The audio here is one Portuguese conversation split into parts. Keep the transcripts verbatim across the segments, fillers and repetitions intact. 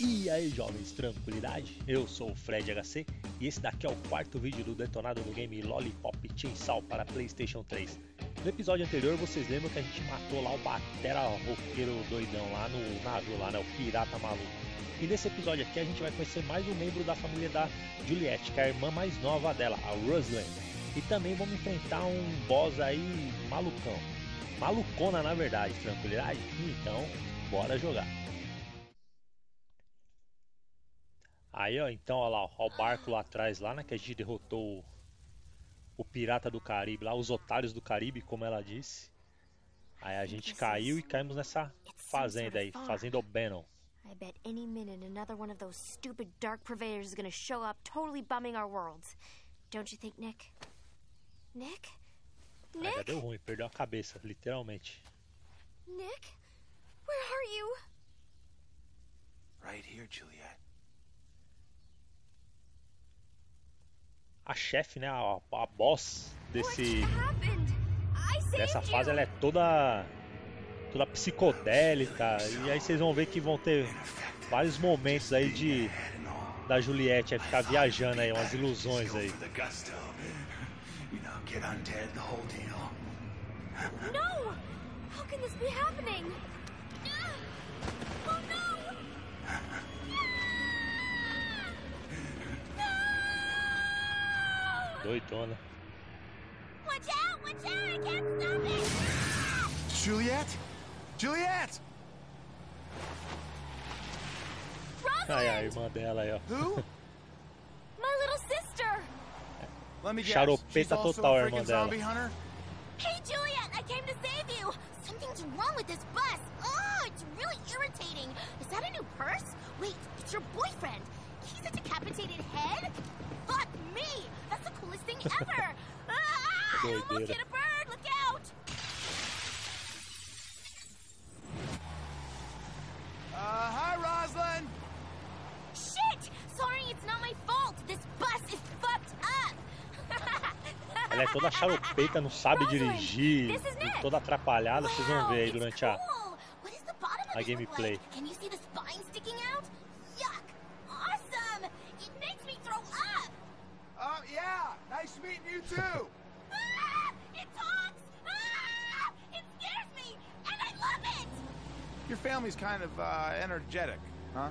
E aí jovens, tranquilidade? Eu sou o Fred H C e esse daqui é o quarto vídeo do detonado do game Lollipop Chainsaw para Playstation três. No episódio anterior vocês lembram que a gente matou lá o batera roqueiro doidão lá no navio lá, né? O pirata maluco. E nesse episódio aqui a gente vai conhecer mais um membro da família da Juliette, que é a irmã mais nova dela, a Rosalind. E também vamos enfrentar um boss aí malucão. Malucona na verdade, tranquilidade? Então, bora jogar. Aí ó, então ó lá, ó, o barco lá atrás lá, né, que a gente derrotou o, o pirata do Caribe lá, os otários do Caribe, como ela disse. Aí a gente caiu e caímos nessa fazenda aí, Fazenda O'Banon. I bet any minute another one of those stupid dark purveyors is gonna show up, totally bumming our worlds. Don't you think, Nick? Nick? Nick? Ah, já deu ruim, perdeu a cabeça, literalmente. Nick? Where are you? Right here, Juliette. A chefe, né, a, a boss desse... Dessa fase, ela é toda... toda psicodélica, e aí vocês vão ver que vão ter vários momentos aí de da Juliette aí ficar viajando aí, umas ilusões aí. Não! How can this be happening? Oh no! No! Doidona. Watch out, watch out, I can't stop it! Juliette? Juliette! Ai, a irmã dela aí, ó. My little sister. Let me guess. Charopeta total, a irmã dela. Hey Juliette, I came to save you. Something's wrong with this bus. Oh, it's really irritating. Is that a new purse? Wait, it's your boyfriend. He's a decapitated head? Fuck me. That's the coolest thing ever. Ah, look at a bird. Look out. Uh, hi, Rosalind! Shit! Sorry, it's not my fault! This bus is fucked up! Ela é toda charopeta, não sabe dirigir, e toda atrapalhada, vocês vão ver aí durante a, a gameplay. Your family's kind of uh, energetic, huh?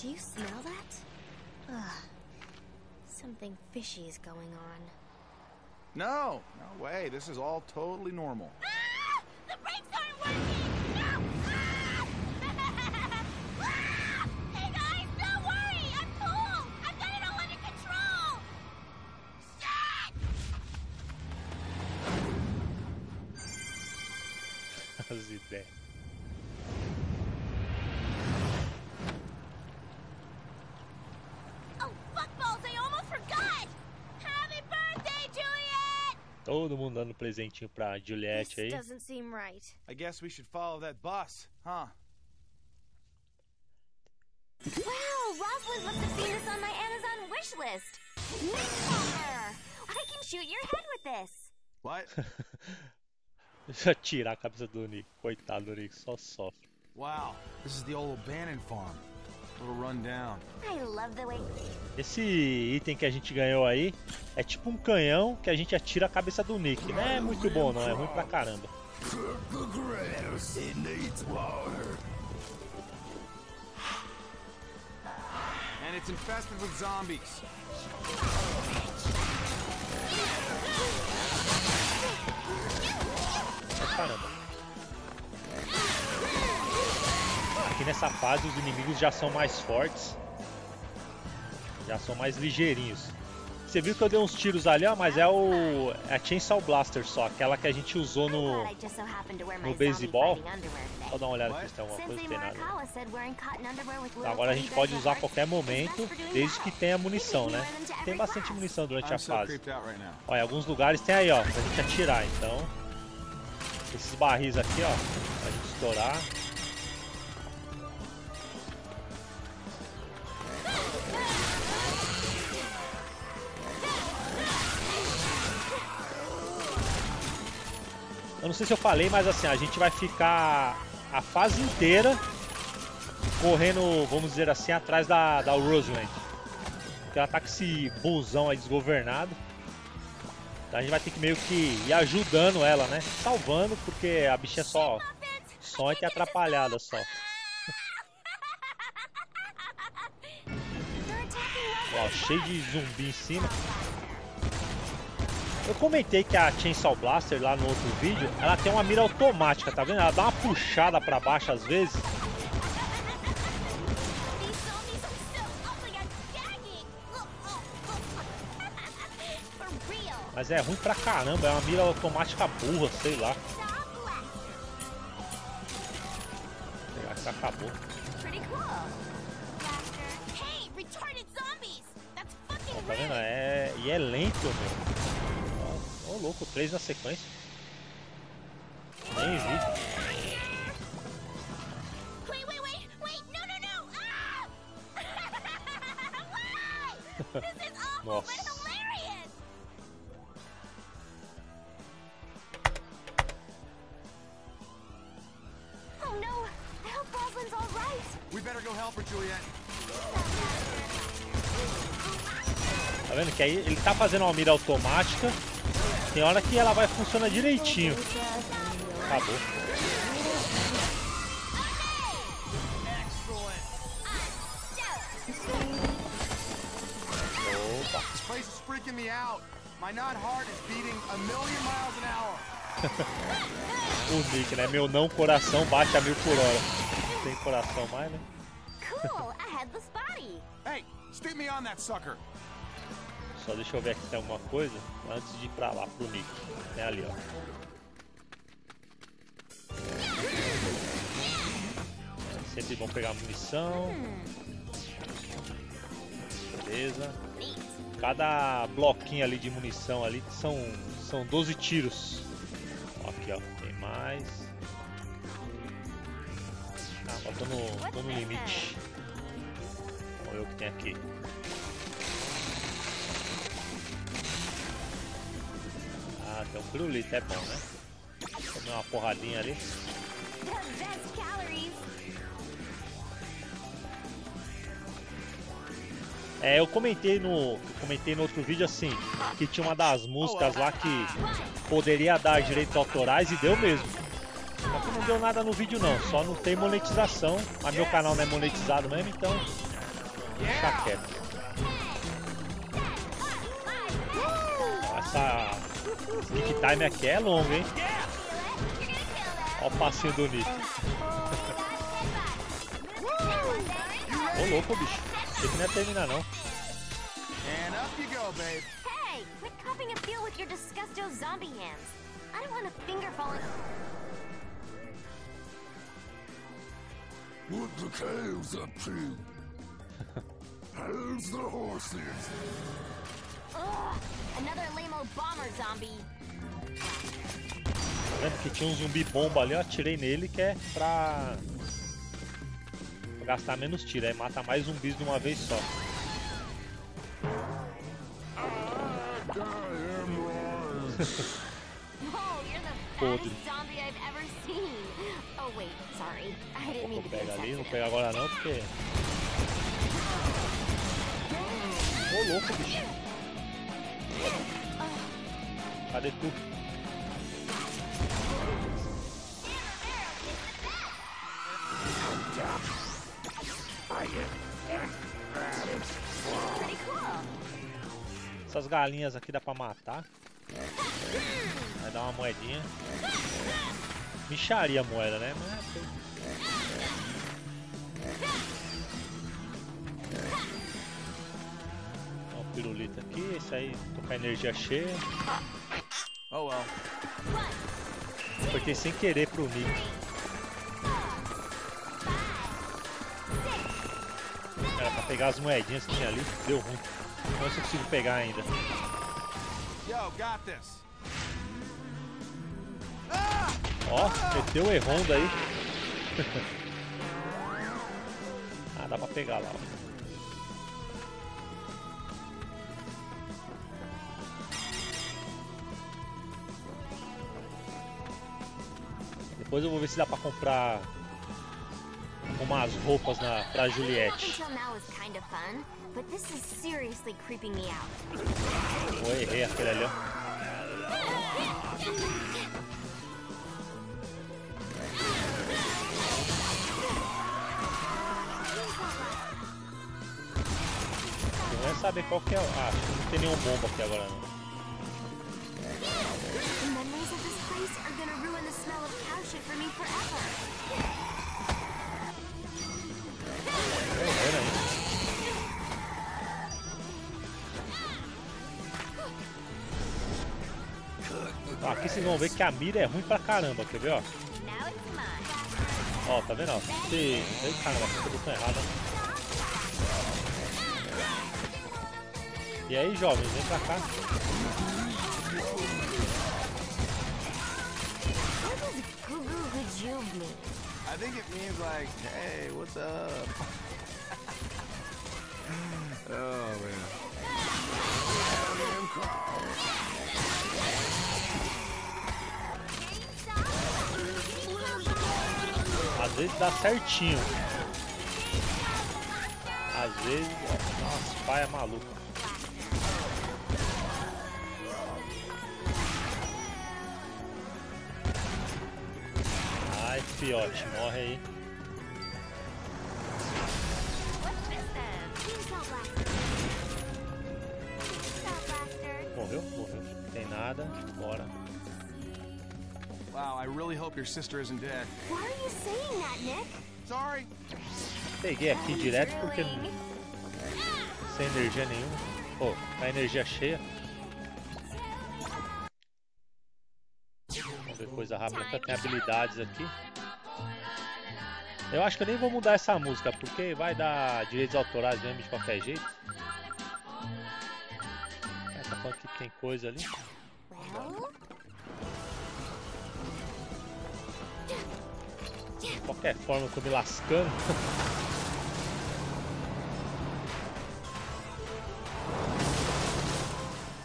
Do you smell that? Ugh. Something fishy is going on. No, no way. This is all totally normal. Ah! The brakes aren't working! No! Ah! Ah! Hey guys, don't worry! I'm cool! I've got it all under control! Shit! As ideias. Todo mundo dando presentinho pra Juliette aí. I guess we should follow that bus, huh? Wow, Rosalind must have seen this on my Amazon wish list. Nickhammer! I can shoot your head with this. What? Deixa eu tirar a cabeça do Nick, coitado do Nick, só sofre. Wow, this is the old O'Banon farm. Esse item que a gente ganhou aí é tipo um canhão que a gente atira a cabeça do Nick. Não é muito bom não, é ruim pra caramba. And it's infested with zombies. Caramba. Aqui nessa fase os inimigos já são mais fortes, já são mais ligeirinhos. Você viu que eu dei uns tiros ali, ó, mas é o é a Chainsaw Blaster só, aquela que a gente usou no no beisebol. Só dá uma olhada aqui se tem alguma coisa, não tem nada. Agora a gente pode usar a qualquer momento, desde que tenha munição, né? Tem bastante munição durante a fase. Ó, em alguns lugares tem aí, ó, pra gente atirar, então. Esses barris aqui, ó, pra gente estourar. Eu não sei se eu falei, mas assim, a gente vai ficar a fase inteira correndo, vamos dizer assim, atrás da, da Rosalind. Porque ela tá com esse busão aí desgovernado. Então a gente vai ter que meio que ir ajudando ela, né? Salvando, porque a bichinha só... Só é que é atrapalhada, só. Ó, cheio de zumbi em cima. Eu comentei que a Chainsaw Blaster lá no outro vídeo, ela tem uma mira automática, tá vendo? Ela dá uma puxada pra baixo às vezes. Mas é ruim pra caramba, é uma mira automática burra, sei lá. Será que acabou? Ó, tá vendo? É... E é lento, meu. Ó, ó louco, três na sequência. Nem vi. Nossa. Tá vendo que aí ele tá fazendo uma mira automática. Tem hora que ela vai funcionar direitinho. Acabou. Opa. O Nick, né? Meu não coração bate a mil por hora. Não tem coração mais, né? Só deixa eu ver aqui se tem alguma coisa antes de ir pra lá pro Nick. É ali, ó. Sempre vão pegar munição. Beleza. Cada bloquinho ali de munição ali são, são doze tiros. Aqui, ó. Tem mais. Ah, mas tô no, tô no limite. Vamos ver o que tem aqui. Ah, tem um pirulito, é bom, né? Vou comer uma porradinha ali. É, eu comentei no, eu comentei no outro vídeo assim, que tinha uma das músicas lá que poderia dar direitos autorais e deu mesmo. Só que não deu nada no vídeo não, só não tem monetização. Mas meu canal não é monetizado mesmo, então deixa quieto. Essa Nick Time aqui é longa, hein? Olha o passinho do Nick. Ô louco, bicho, achei que não ia terminar não. Hey, quit cupping a feel with your disgusto zombie hands. I don't want a finger falling. What the cows up to? How's the horses? Ugh, another lame old bomber zombie. Lembra que tinha um zumbi bomba ali, eu atirei nele que é pra... pra gastar menos tiro, aí mata mais zumbis de uma vez só. Podre. Vou pegar ali, não pega agora não, porque... Ô louco, bicho. Cadê tu? Essas galinhas aqui dá pra matar. Vai dar uma moedinha. Micharia a moeda, né? Mas... Ó, o pirulito aqui, esse aí tô com a energia cheia. Oh well. Apertei sem querer pro Nick. Era pra pegar as moedinhas que tinha ali, deu ruim. Não sei se eu consigo pegar ainda. Yo, got this. Ó, meteu o errão daí. Ah, dá pra pegar lá, ó. Depois eu vou ver se dá pra comprar umas roupas na, pra Juliette. Vou errei aquele ali, ó. Eu não saber qual que é. Ah, não tem nenhum bomba aqui agora não. Ah, aqui vocês vão ver que a mira é ruim pra caramba, quer ver, ó? Ó, tá vendo, ó? Sim, caramba, ficou botão errado. E aí, jovens, vem pra cá. I think it means like, hey, what's up? Oh, man. Às vezes dá certinho. Às vezes, ó, umas paias malucas. Fiote, morre aí. Morreu? Morreu. Não tem nada. Bora. Wow, I really hope your sister isn't dead. Why are you saying that, Nick? Sorry. Peguei aqui direto porque não... sem energia nenhuma. Pô, oh, a energia cheia. Vamos ver coisa rápida. Até tem habilidades aqui. Eu acho que eu nem vou mudar essa música, porque vai dar direitos autorais mesmo de qualquer jeito. Essa foto aqui tem coisa ali. De qualquer forma eu tô me lascando.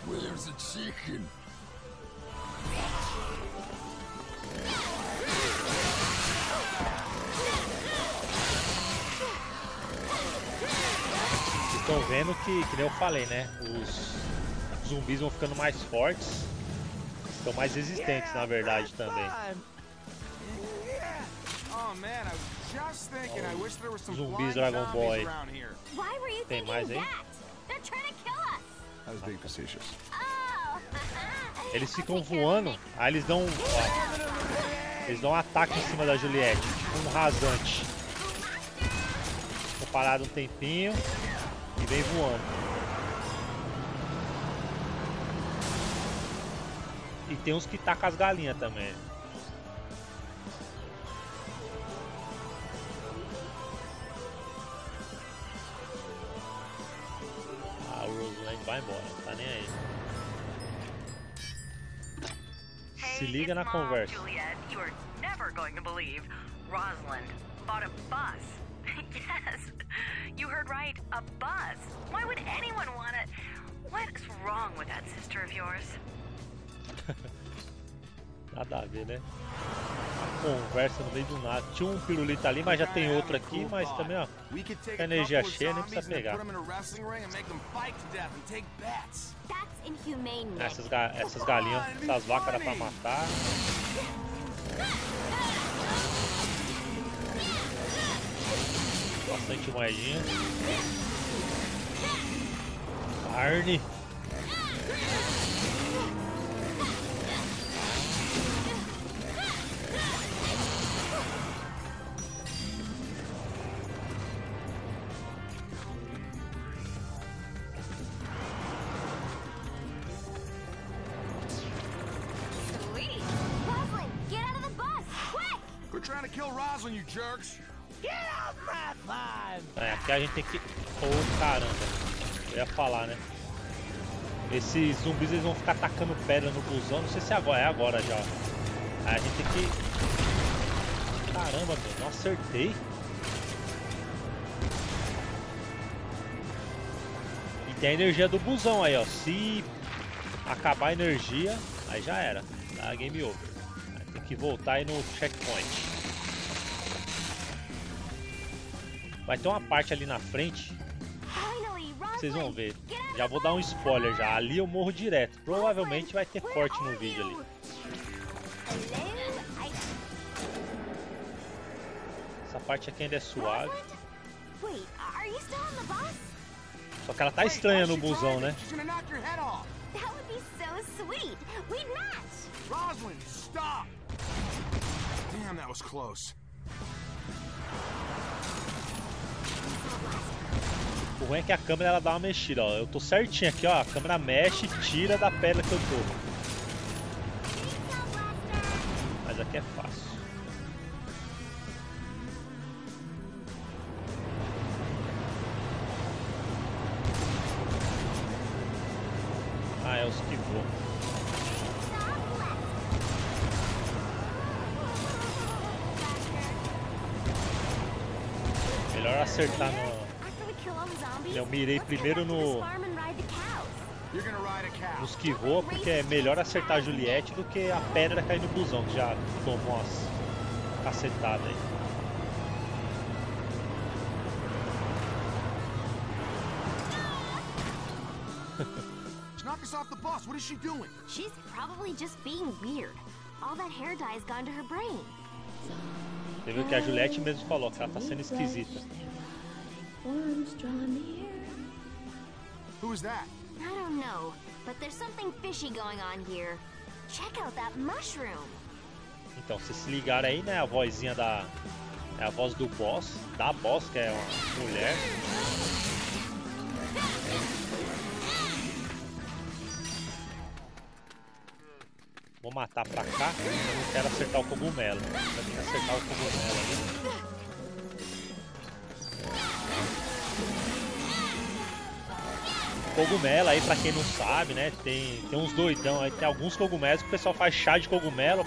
Where's the chicken? Estão vendo que, que nem eu falei, né? Os zumbis vão ficando mais fortes. Estão mais resistentes, na verdade, também. Ó, os zumbis Dragon Ball. Tem mais aí? Eles ficam voando, aí eles dão, ó, eles dão um ataque em cima da Juliette, tipo um rasante. Ficou parado um tempinho. E vem voando. E tem uns que tacam as galinhas também. Ah, o Rosalind vai embora, não tá nem aí. Se liga na conversa. Juliette, you are never going to believe Rosalind bought a bus. Yes. You heard right, a bus. Why would anyone want it? What is wrong with that sister of yours? Nada a ver, né? A conversa no meio do nada. Tinha um pirulito ali, mas já tem outro aqui, mas também, ó. A energia cheia, nem precisa pegar. Essas, ga essas galinhas, essas vacas dá pra matar. Bastante moedinha. Carne. Sweet. Rosalind, get out of the bus, quick! We're trying to kill Rosalind, you jerks. É, aqui a gente tem que... Oh, caramba. Eu ia falar, né? Esses zumbis eles vão ficar atacando pedra no busão. Não sei se é agora. É agora já. Aí a gente tem que... Caramba, meu. Não acertei. E tem a energia do busão aí, ó. Se acabar a energia, aí já era. Tá game over. Aí tem que voltar aí no checkpoint. Vai ter uma parte ali na frente. Vocês vão ver. Já vou dar um spoiler já. Ali eu morro direto. Provavelmente vai ter corte no vídeo ali. Essa parte aqui ainda é suave. Só que ela tá estranha no busão, né? Rosalind, stop! Damn, that was close. O ruim é que a câmera ela dá uma mexida, ó. Eu tô certinho aqui, ó. A câmera mexe e tira da pedra que eu tô. Mas aqui é fácil. Ah, é os que voam. Melhor acertar no... Eu mirei primeiro no... nos que voam, porque é melhor acertar a Juliette do que a pedra cair no busão, que já tomou umas cacetadas aí. Knock us off the bus. What is she doing? She's probably just being weird. All that hair dye has gone to her brain. Você viu que a Juliette mesmo falou que ela tá sendo esquisita. Who's that? I don't know, but there's something fishy going on here. Check out that mushroom. Então, vocês se ligaram aí, né? A vozinha da é a voz do boss, da boss, que é uma mulher. Vou matar pra cá, eu não quero acertar o cogumelo. Eu tenho que acertar o cogumelo ali. Cogumelo aí, pra quem não sabe, né? Tem, tem uns doidão aí, tem alguns cogumelos que o pessoal faz chá de cogumelo.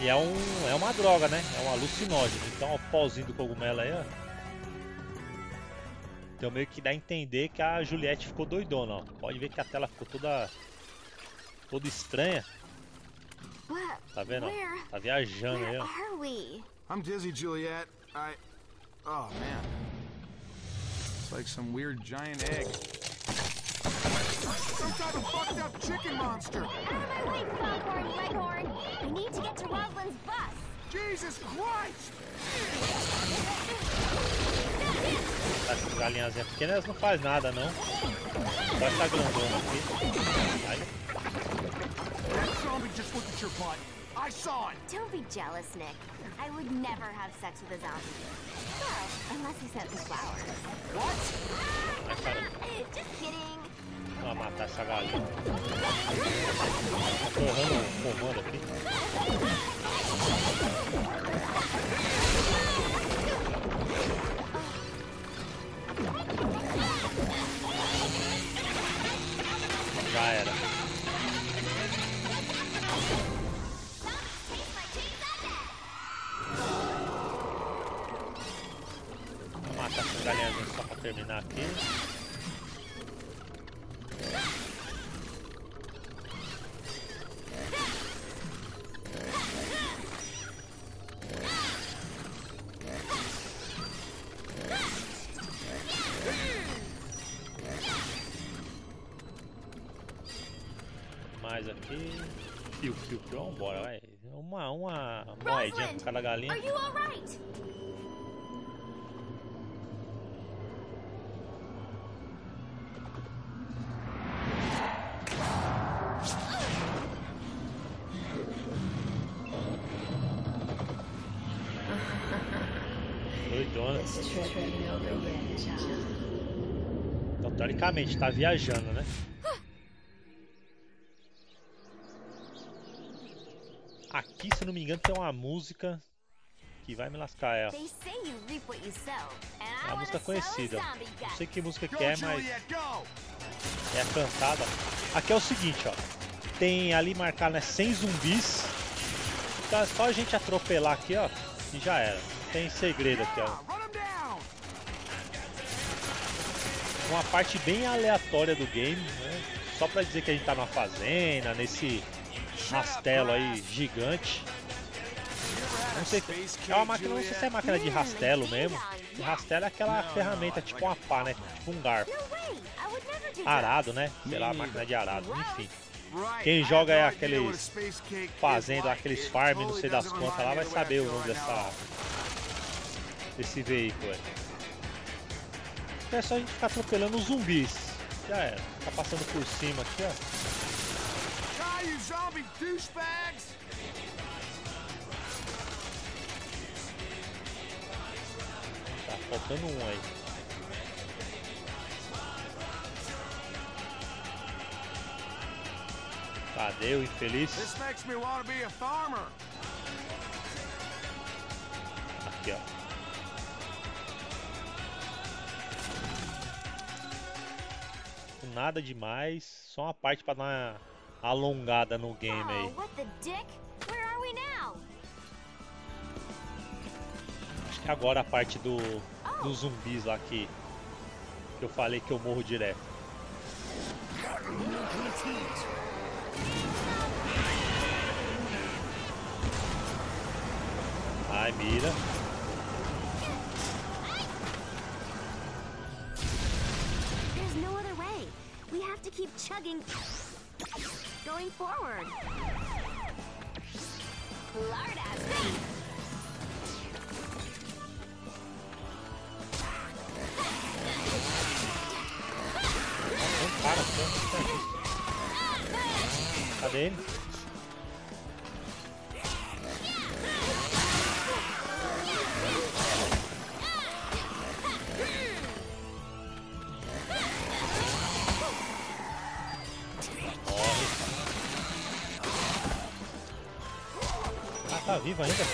E é, um, é uma droga, né? É um alucinógeno. Então, ó, o pauzinho do cogumelo aí, ó. Então, meio que dá a entender que a Juliette ficou doidona, ó. Pode ver que a tela ficou toda, toda estranha. Tá vendo? Tá viajando aí, ó. I'm dizzy, Juliette. I... Oh, man. It's like some weird giant egg. Some type of fucked up chicken monster. Out of my way, Foghorn Leghorn. We need to get to Rosalind's bus. Jesus Christ! Essas galinhazinhas pequenas não faz nada, não. Só essa grandona aqui. Aí. Just look at your butt. I saw it. Don't be jealous, Nick. I would never have sex with a zombie. Well, unless he sent the flowers. What? Ah, just kidding. Vamos matar essa galinha. Correndo, correndo aqui. Já era. Galera, só pra terminar aqui. Mais aqui. Piu, piu, piu. Vamos embora, vai. Uma, uma moedinha pra cada galinha. Então, teoricamente, tá viajando, né? Aqui, se não me engano, tem uma música que vai me lascar ela. É uma música conhecida. Não sei que música que é, mas é cantada. Aqui é o seguinte, ó. Tem ali marcado, né, cem zumbis. Então, é só a gente atropelar aqui, ó, e já era. Tem segredo aqui, ó. Uma parte bem aleatória do game, né? Só pra dizer que a gente tá numa fazenda, nesse rastelo aí gigante. Não sei, é uma máquina, não sei se é máquina de rastelo mesmo, O rastelo é aquela ferramenta, tipo uma pá, né? Tipo um garfo. Arado, né? Sei lá, máquina de arado, enfim. Quem joga é aqueles fazenda, aqueles farm, não sei das quantas lá, vai saber o nome dessa, desse veículo. É só a gente ficar atropelando os zumbis. Já era. Tá passando por cima aqui, ó. Tá faltando um aí. Cadê o infeliz? Aqui, ó. Nada demais, só uma parte pra dar uma alongada no game aí. Acho que agora a parte do, dos zumbis lá que, que eu falei que eu morro direto. Ai, mira. Keep chugging, going forward. Florida, cadê ele? Tá vivo ainda?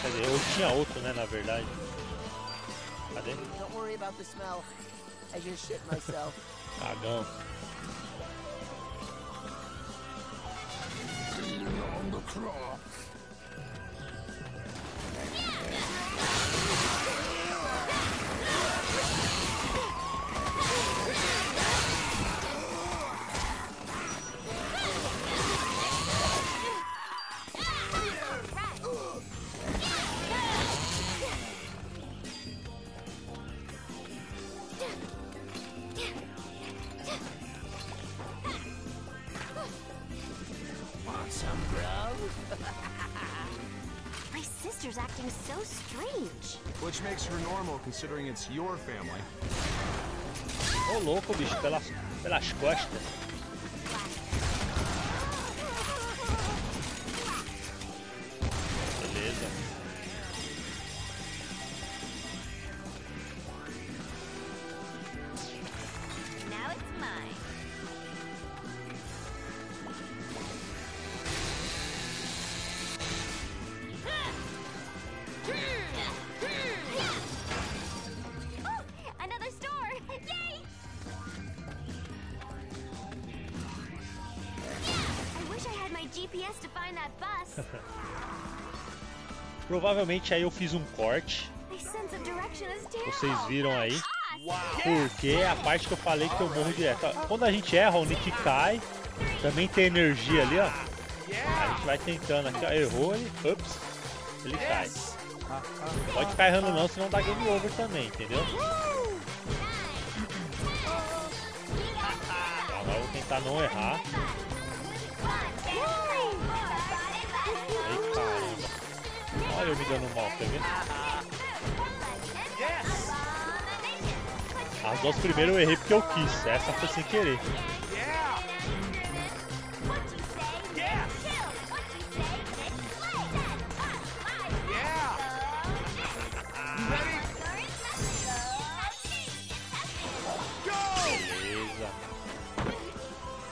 Quer dizer, eu tinha outro, né, na verdade. Cadê? Cagão. Which makes her normal considering it's your family. Ô louco, bicho, pelas, pelas costas. Beleza. Now it's mine. Provavelmente aí eu fiz um corte. Vocês viram aí? Porque é a parte que eu falei que eu morro direto. Quando a gente erra, o Nick cai. Também tem energia ali, ó. A gente vai tentando aqui, ó. Errou ele. Ups. Ele cai. Não pode ficar errando não, senão dá game over também, entendeu? Agora eu vou tentar não errar. Olha eu me dando mal, quer ver? As duas primeiras eu errei porque eu quis, essa foi sem querer.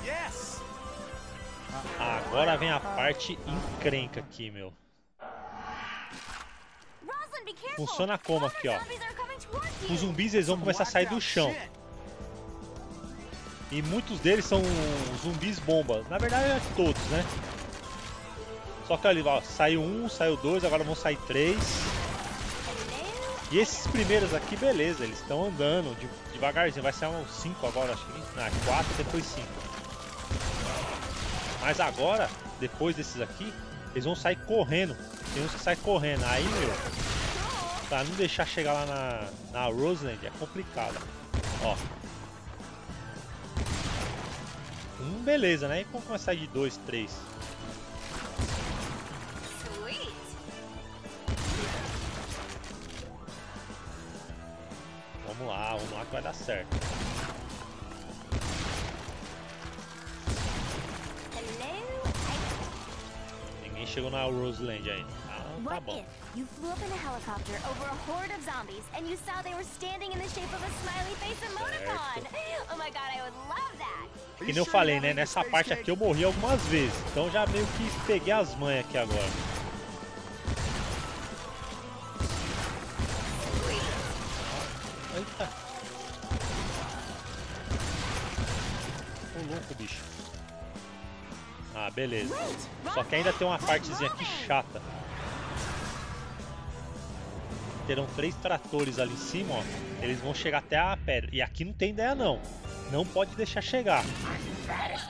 Beleza. Agora vem a parte encrenca aqui, meu. Funciona como aqui, ó. Os zumbis, eles vão começar a sair do chão. E muitos deles são zumbis bombas. Na verdade, é todos, né? Só que ali, ó, saiu um, saiu dois, agora vão sair três. E esses primeiros aqui, beleza, eles estão andando devagarzinho. Vai sair uns cinco agora, acho que. Não, quatro, depois cinco. Mas agora, depois desses aqui, eles vão sair correndo. Tem uns que saem correndo. Aí, meu... Pra não deixar chegar lá na, na Rosalind é complicado. Ó. Hum, beleza, né? E como começar de dois, três? Vamos lá, vamos lá que vai dar certo. Ninguém chegou na Rosalind ainda. Tá bom. You flew up in a helicopter over a horde of zombies and you saw they were standing in the shape of a smiley face emoticon. Oh my god, I would love that. Que nem eu falei, né? Nessa parte aqui eu morri algumas vezes. Então já meio que peguei as manhas aqui agora. Eita. Ô louco, bicho. Ah, beleza. Só que ainda tem uma partezinha aqui chata. Terão três tratores ali em cima, ó. Eles vão chegar até a pedra. E aqui não tem ideia não. Não pode deixar chegar.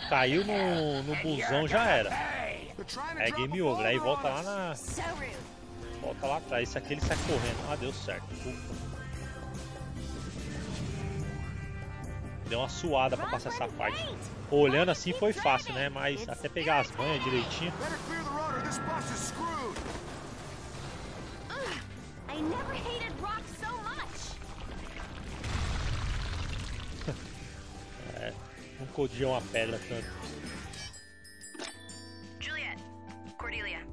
Caiu no, no busão, já era. É game over. Aí volta lá na... Volta lá atrás. Isso aqui ele sai correndo. Ah, deu certo. Deu uma suada pra passar essa parte. Olhando assim foi fácil, né? Mas até pegar as manhas direitinho. I never hated rock so much. É, nunca odiei uma pedra tanto. Juliette, Cordelia,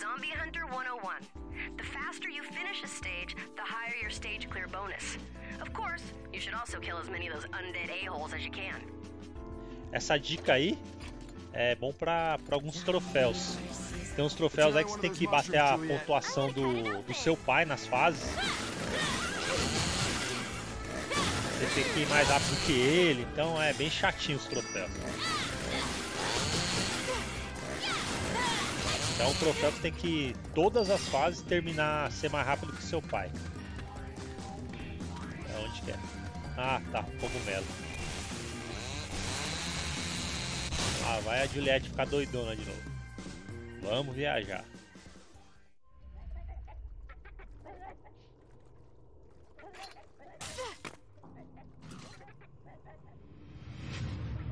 Zombie Hunter one oh one. The faster you finish a stage, the higher your stage clear bonus. Of course, you should also kill as many of those undead a-holes as you can. Essa dica aí é bom pra, pra alguns troféus. Tem uns troféus aí que você tem que bater a pontuação do, do seu pai nas fases. Você tem que ir mais rápido que ele, então é bem chatinho os troféus. Então o troféu você tem que, todas as fases, terminar, ser mais rápido que seu pai. É onde que é? Ah, tá, cogumelo. Ah, vai a Juliette ficar doidona de novo. Vamos viajar.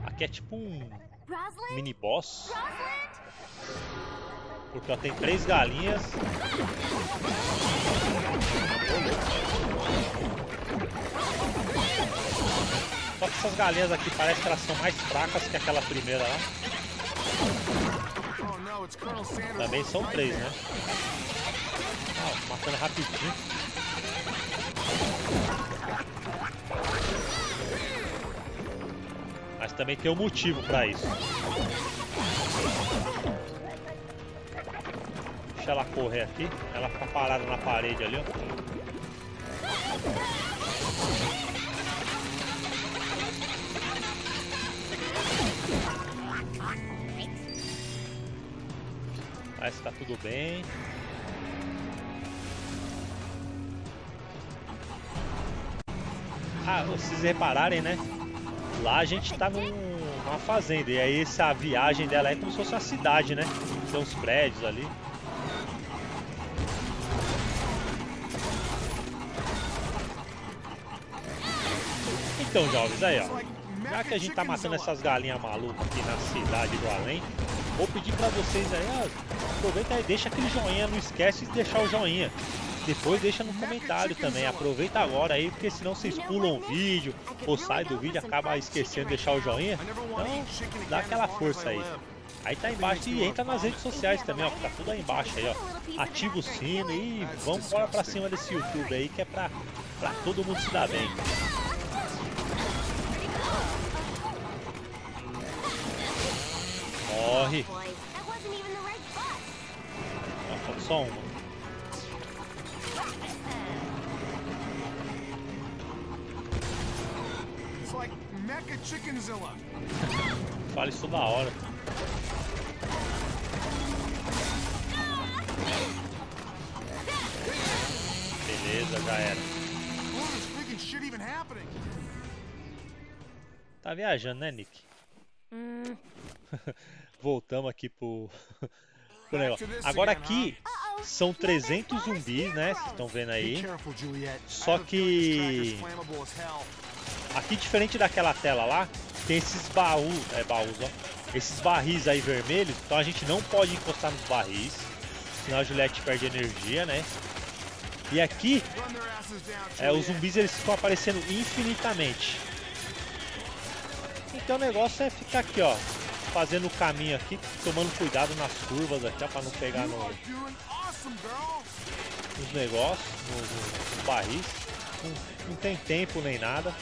Aqui é tipo um mini boss. Porque ó, tem três galinhas. Só que essas galinhas aqui parece que elas são mais fracas que aquela primeira lá. Também são três, né? Ah, matando rapidinho. Mas também tem um motivo pra isso. Deixa ela correr aqui. Ela fica parada na parede ali, ó. Mas tá tudo bem. Ah, vocês repararem, né? Lá a gente tá num, numa fazenda. E aí essa viagem dela é como se fosse uma cidade, né? Tem uns prédios ali. Então, jovens, aí ó. Já que a gente tá matando essas galinhas malucas aqui na cidade do além, vou pedir pra vocês aí, ó, aproveita aí, deixa aquele joinha, não esquece de deixar o joinha. Depois deixa no comentário também, aproveita agora aí, porque senão vocês pulam o vídeo, ou sai do vídeo, acaba esquecendo de deixar o joinha. Então, dá aquela força aí. Aí tá aí embaixo e entra nas redes sociais também, ó, que tá tudo aí embaixo aí, ó. Ativa o sino e vamos embora pra cima desse YouTube aí, que é pra, pra todo mundo se dar bem. Morre. Falta só uma. Fala isso da hora. Beleza, já era. Tá viajando, né, Nick? Voltamos aqui pro, pro negócio. Agora aqui São trezentos zumbis, né? Vocês estão vendo aí. Só que aqui, diferente daquela tela lá, tem esses baús, é baús, ó. Esses barris aí vermelhos. Então a gente não pode encostar nos barris, senão a Juliette perde energia, né? E aqui, é, os zumbis eles ficam aparecendo infinitamente. Então o negócio é ficar aqui, ó, fazendo o caminho aqui, tomando cuidado nas curvas aqui, ó, pra não pegar no, nos negócios, nos, nos barris. Não, não tem tempo nem nada.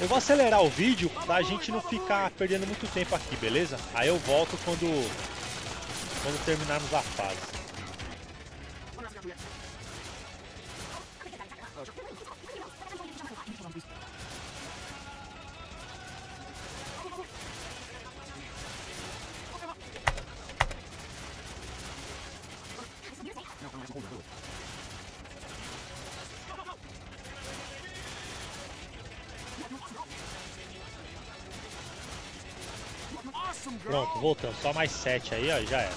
Eu vou acelerar o vídeo pra gente não ficar perdendo muito tempo aqui, beleza? Aí eu volto quando, quando terminarmos a fase. Pronto, voltamos. Só mais sete aí, ó, e já era.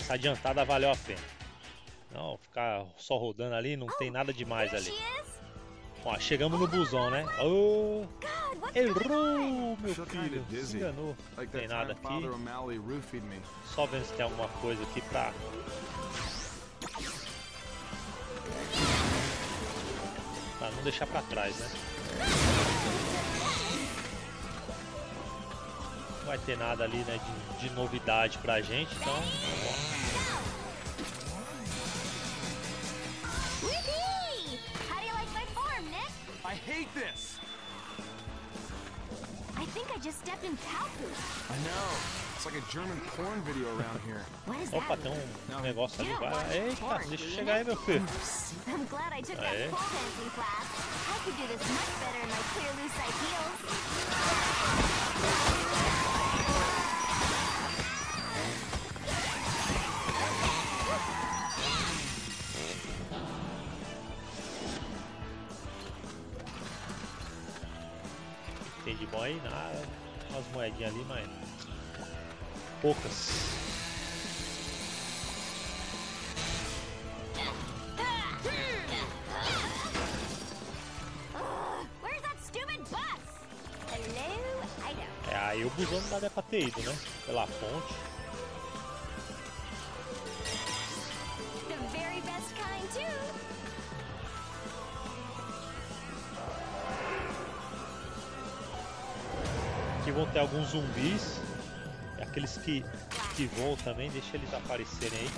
Essa adiantada valeu a pena. Não, ficar só rodando ali, não tem nada demais ali. Ó, chegamos no busão, né? Oh, errou, meu filho. Se enganou. Não tem nada aqui. Só vendo se tem alguma coisa aqui pra... Pra não deixar pra trás, né? Não vai ter nada ali, né, de, de novidade pra gente, então... I hate this. I think I just stepped in cow poop. I know. It's like a German porn video around here. Opa, tem um negócio ali. Eita, deixa eu chegar aí, meu filho. I'm glad I took that pole dancing class. I could do this much better in my clear loose ideals. Tem de bom aí, nada, umas moedinhas ali, mas poucas. É, aí o busão não dá pra ter ido, né? Pela ponte. Aqui vão ter alguns zumbis, aqueles que, que voam também, deixa eles aparecerem aí.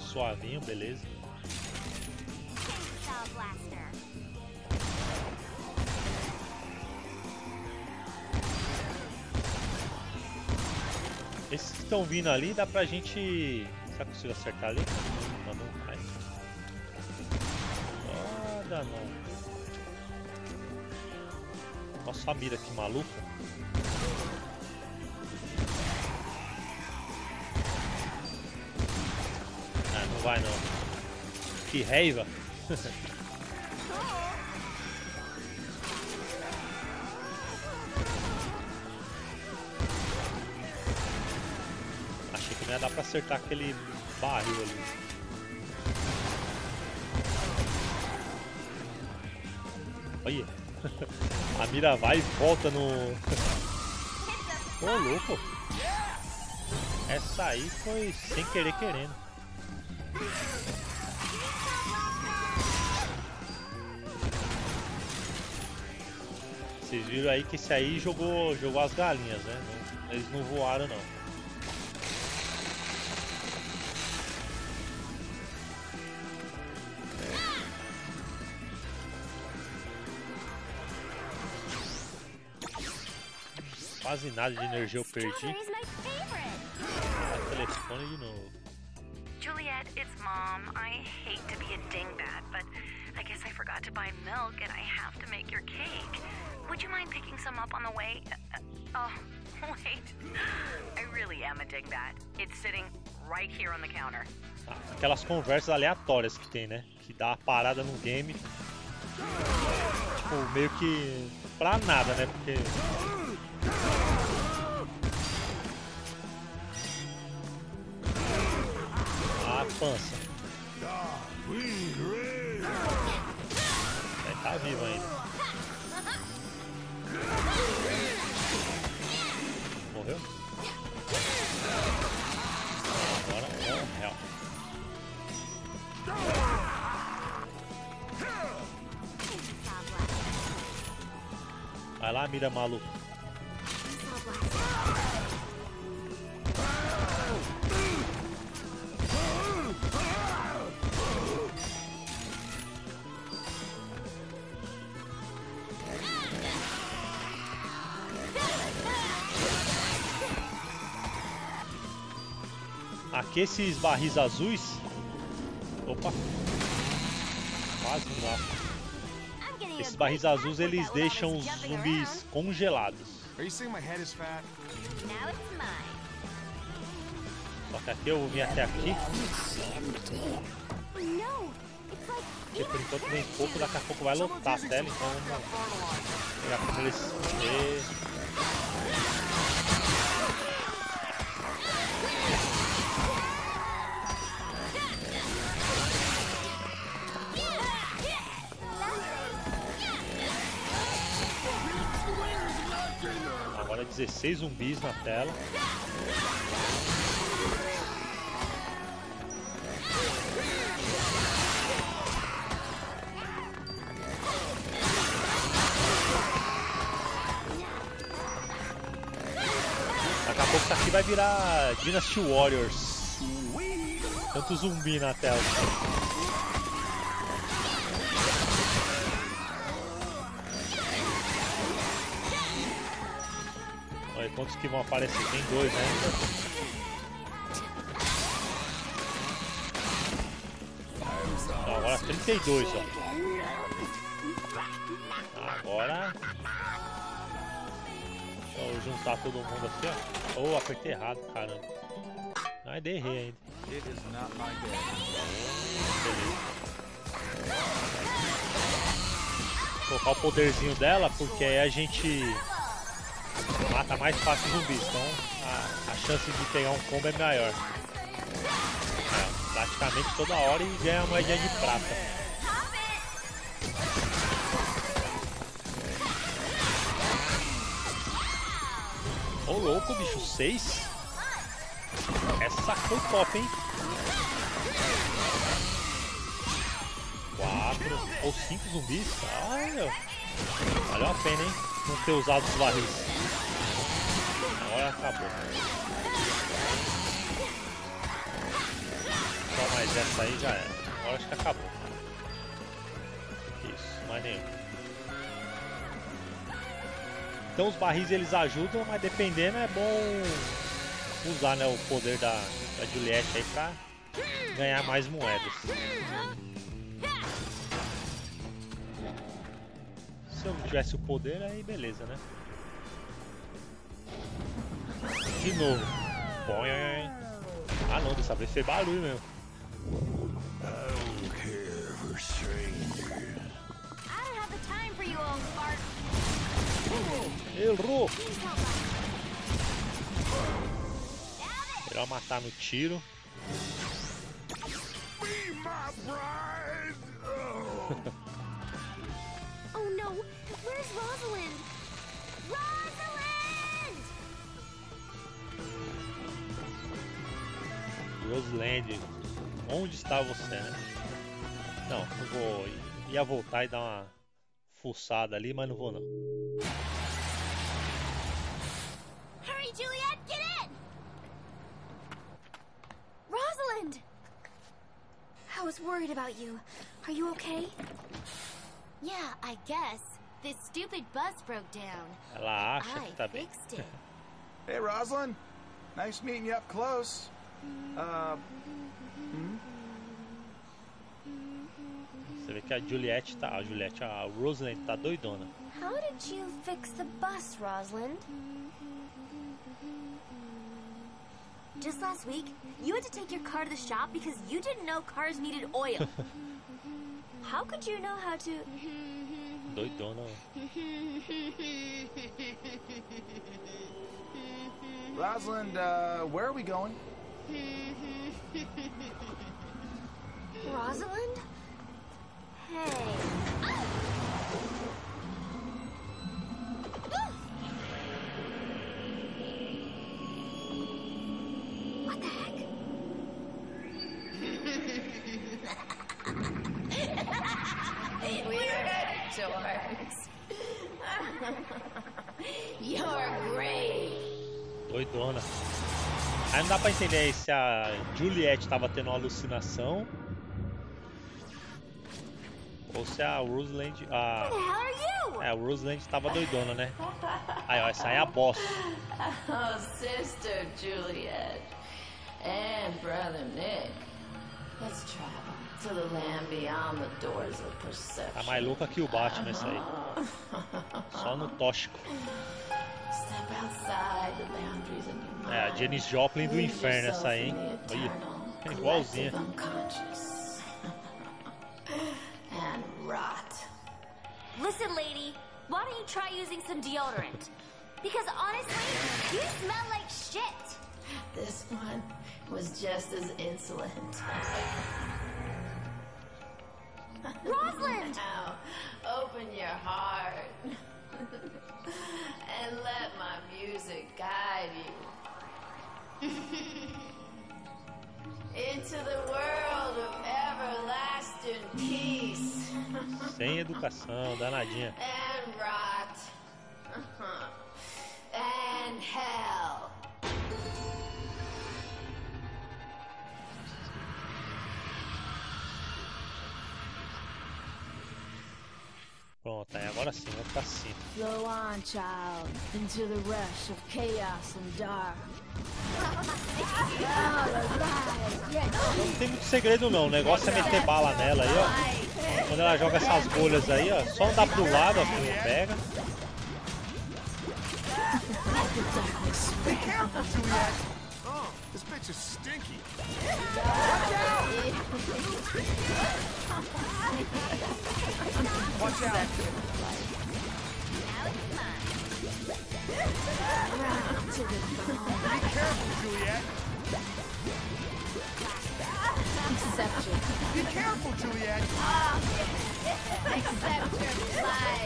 Suavinho, beleza. Chainsaw Blaster. Esses que estão vindo ali, dá pra gente... Será que eu consigo acertar ali? Não, não cai. Nada não. Nossa, a mira que maluca. Ah, não vai não. Que raiva. Dá pra acertar aquele barril ali. Olha, a mira vai e volta no... Ô, oh, louco! Essa aí foi sem querer querendo. Vocês viram aí que esse aí jogou, jogou as galinhas, né? Eles não voaram não. Quase nada de energia eu perdi. O telefone de novo. Juliette, it's mom. I hate to be a dingbat, but I guess I forgot to buy milk and I have to make your cake. Would you mind picking some up on the way? Oh, wait. I really am a dingbat. It's sitting right here on the counter. Aquelas conversas aleatórias que tem, né? Que dá uma parada no game. Tipo, meio que pra nada, né? Porque... Ah, pança. Vai estar vivo ainda. Morreu? Agora morreu. Vai lá, mira maluco. Aqui esses barris azuis. Opa! Quase um lá. Esses barris azuis eles deixam os zumbis congelados. Só que aqui eu vim até aqui. Porque por enquanto vem pouco, daqui a pouco vai lotar a tela, então. Pegar pra eles. dezesseis zumbis na tela. Daqui a pouco isso aqui vai virar Dynasty Warriors. Tanto zumbi na tela. Quantos que vão aparecer? Tem dois, né? Então, agora trinta e dois, ó. Agora... Deixa eu juntar todo mundo aqui, ó. Oh, apertei errado, caramba. Ai, derrei ainda. Vou colocar o poderzinho dela, porque aí a gente... Mata mais fácil os zumbis, então a, a chance de pegar um combo é maior. É, praticamente toda hora e ganha uma moedinha de prata. Ô louco, bicho, seis? Essa sacou top, hein? Quatro ou cinco zumbis? Olha, valeu a pena, hein? Não ter usado os barris. Agora acabou. Só mais essa aí já era. Agora acho que acabou. Isso, mais nenhum. Então os barris eles ajudam, mas dependendo é bom usar, né, o poder da, da Juliette aí pra ganhar mais moedas. Se eu não tivesse o poder, aí beleza, né? De novo. Ah não, dessa vez fez barulho mesmo. Errou! Melhor matar no tiro. Where's Rosalind? Rosalind! Rosalind, onde está você, né? Não, eu vou... ia voltar e dar uma fuçada ali, mas não vou não. Hurry, Juliette, get in! Rosalind! I was worried about you. Are you okay? Yeah, I guess. This stupid bus broke down. Ela acha que tá bem. Hey, Rosalind. Nice meeting you up close. Uh, hmm? Você vê que a Juliette tá, a Juliette, a Rosalind tá doidona. How did you fix the bus, Rosalind? Just last week, you had to take your car to the shop because you didn't know cars needed oil. How could you know how to... I don't know. Rosalind, uh, where are we going? Rosalind? Hey. Ah! Doidona. Aí não dá pra entender se a Juliette tava tendo uma alucinação ou se a Rosalind. A... É, a Rosalind tava doidona, né? Aí ó, essa aí é a boss. Oh, sister Juliette and brother Nick. Let's travel to the land beyond the doors of perception. Tá mais louca que o Batman essa aí. Só no tóxico. Step outside the boundaries of your mind. É, a Janis Joplin do inferno essa aí, hein? Olha, igualzinha. And rot. Listen, lady, why don't you try using some deodorant? Because honestly, you smell like shit. This one was just as insolent. Rosalind! Now, open your heart. And let my music guide you into the world of everlasting peace. Sem educação, danadinha. And rot. Uh-huh. And hell. Pronto, aí agora sim, vai ficar sim. Flow on, child, into the rush of chaos and dark. Não tem muito segredo não, o negócio é meter bala nela aí, ó. Quando ela joga essas bolhas aí, ó, só dá pro lado, ó, que pega. This bitch is stinky. Watch out. Be careful, Juliette. Be careful, Juliette.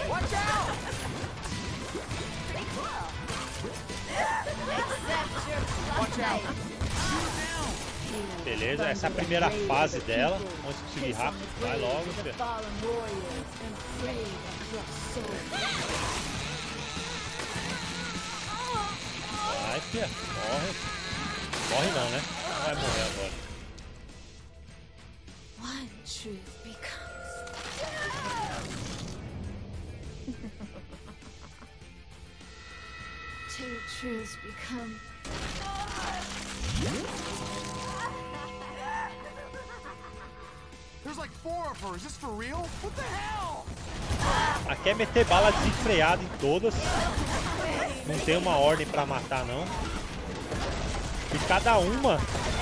Watch out. Watch out. Beleza, essa é a primeira fase dela. Vamos conseguir rápido, vai logo. Vai, filha, morre. Morre não, né? Vai morrer agora. Two truths become. There's like four of her. Is this for real? What the hell? Aqui é meter bala desenfreada em todas. Não tem uma ordem pra matar não. E cada uma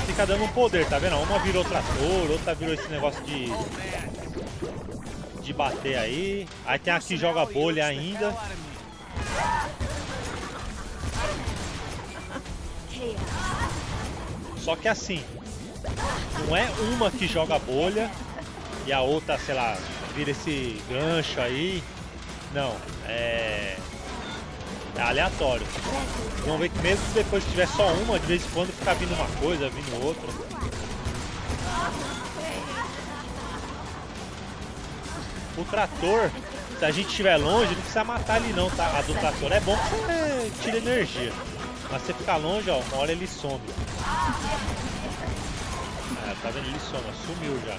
fica dando um poder, tá vendo? Uma virou trator, outra virou esse negócio de de bater aí. Aí tem a que joga bolha ainda. Só que assim, não é uma que joga bolha e a outra, sei lá, vira esse gancho aí. Não, é, é aleatório. Vamos ver que mesmo depois que tiver só uma, de vez em quando fica vindo uma coisa, vindo outra. O trator, se a gente estiver longe, não precisa matar ele não, tá? A do trator é bom porque é, tira energia. Mas você ficar longe, ó, uma hora ele some. Ah, tá vendo? Ele some, sumiu já.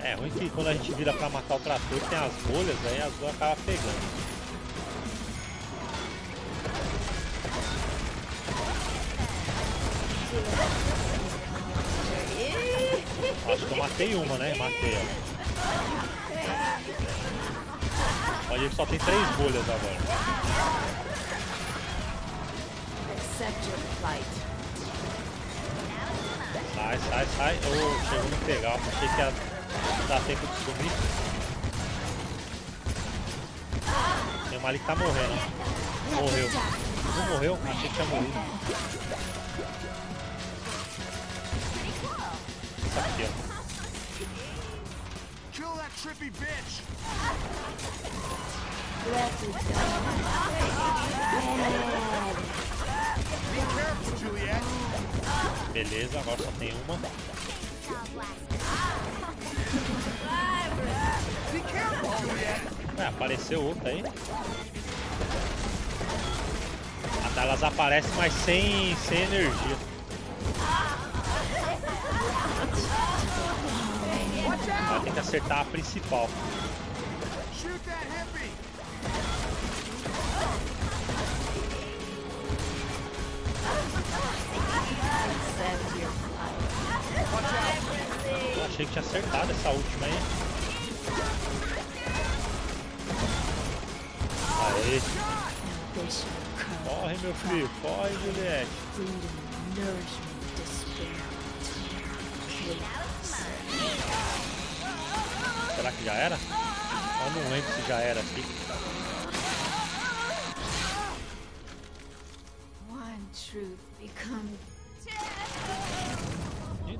É ruim que quando a gente vira pra matar o trator tem as bolhas, aí as duas acabam pegando. Acho que eu matei uma, né? Matei ela. Olha, ele só tem três bolhas agora. Sai, sai, sai. Oh, chegou a me pegar. Achei que ia dar tempo de subir. Tem uma ali que tá morrendo. Morreu. Não morreu? Achei que tinha morrido. Isso aqui, ó. Kill that trippy bitch! Be careful, Juliette! Beleza, agora só tem uma. Be careful, Juliette! É, apareceu outra aí. Elas aparecem, mas sem, sem energia. Ela tem que acertar a principal. Eu achei que tinha acertado essa última aí. Aê! Corre, meu filho, corre, Juliette. Será que já era? Eu não lembro se já era aqui. De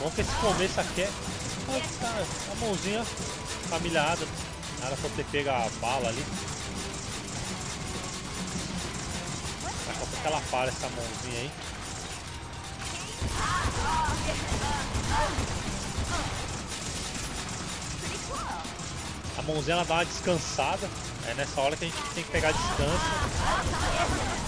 Bom que esse começo aqui é. Nossa, a mãozinha familiada. Era só ter pego a bala ali. Porque ela para essa mãozinha aí. A mãozinha ela dá uma descansada. É nessa hora que a gente tem que pegar a distância.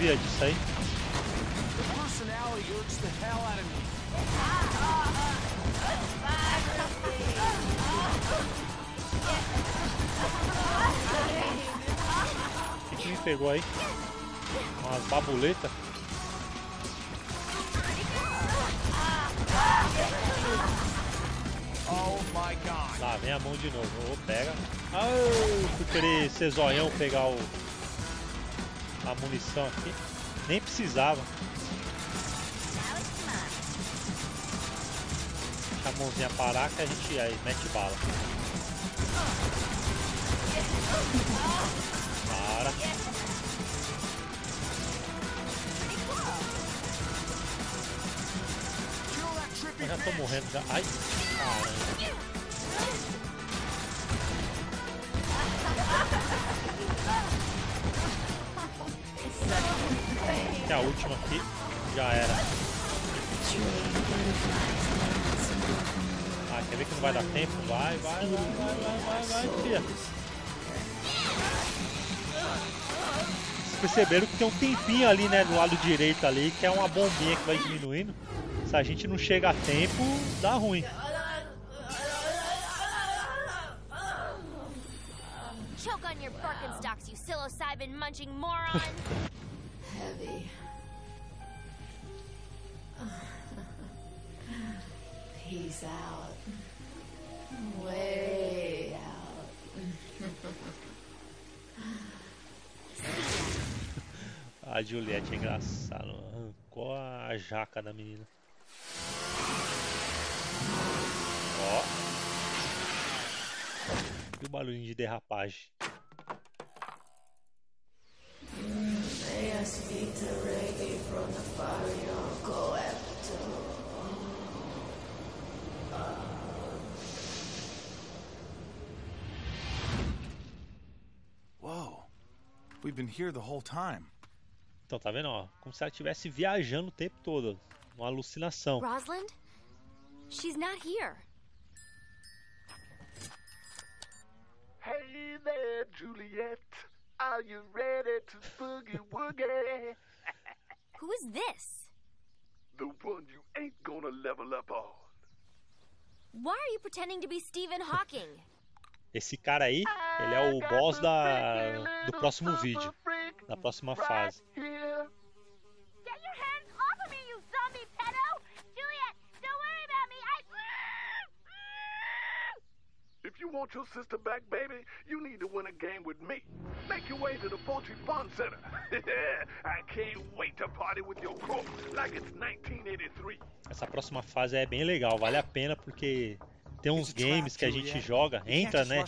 Via disso aí. O que me pegou aí? Umas babuletas. Lá vem a mão de novo. Oh, pega. Oh, fui querer ser zoião pegar o. A munição aqui, nem precisava. Deixa a mãozinha parar que a gente aí mete bala. Para. Eu já tô morrendo já. Ai, caramba. A última aqui já era. Ah, quer ver que não vai dar tempo? Vai, vai, vai, vai, vai, vai, vai, tia. Vocês perceberam que tem um tempinho ali, né, do lado direito ali, que é uma bombinha que vai diminuindo. Se a gente não chega a tempo, dá ruim. Choke on your Birkenstocks, you psilocybin munching moron. Heavy. Peace out. Way out. A Juliette é engraçada. Arrancou a jaca da menina. Ó. E o barulhinho de derrapagem. Next victory from the barrio, go after. Uh. Whoa, we've been here the whole time. Então, tá vendo, ó? Como se ela estivesse viajando o tempo todo. Uma alucinação. Rosalind? She's not here. Hey there, Juliette. Are you ready to boogie woogie? Who is this? The one you ain't gonna level up on. Why are you pretending to be Stephen Hawking? Esse cara aí, ele é o boss da do próximo vídeo, da próxima fase. Get your hands off of me, you zombie pedo! Juliette, don't worry about me. I If you want your sister back, baby, you need to win a game with me. Make your way to the Fortune Fun Center. I can't wait to party with your crew like it's nineteen eighty-three. Essa próxima fase é bem legal, vale a pena porque tem uns games que a gente joga, entra, né?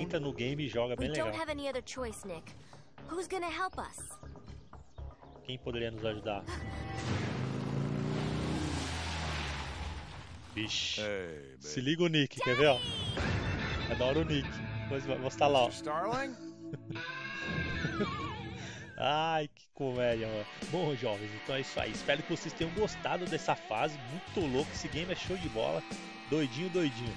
Entra no game e joga, bem legal. Quem poderia nos ajudar? Vixe. Se liga o Nick, quer ver? Adoro o Nick. Depois vou mostrar lá, ó. Ai, que comédia, mano. Bom, jovens, então é isso aí. Espero que vocês tenham gostado dessa fase. Muito louco, esse game é show de bola. Doidinho, doidinho.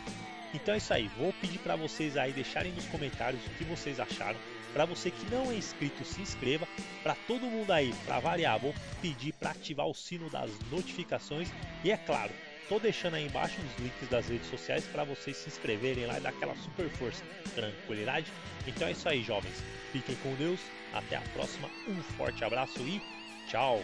Então é isso aí, vou pedir pra vocês aí deixarem nos comentários o que vocês acharam. Pra você que não é inscrito, se inscreva. Pra todo mundo aí, pra variar, vou pedir pra ativar o sino das notificações. E é claro, tô deixando aí embaixo os links das redes sociais para vocês se inscreverem lá e dar aquela super força, tranquilidade. Então é isso aí, jovens. Fiquem com Deus. Até a próxima. Um forte abraço e tchau.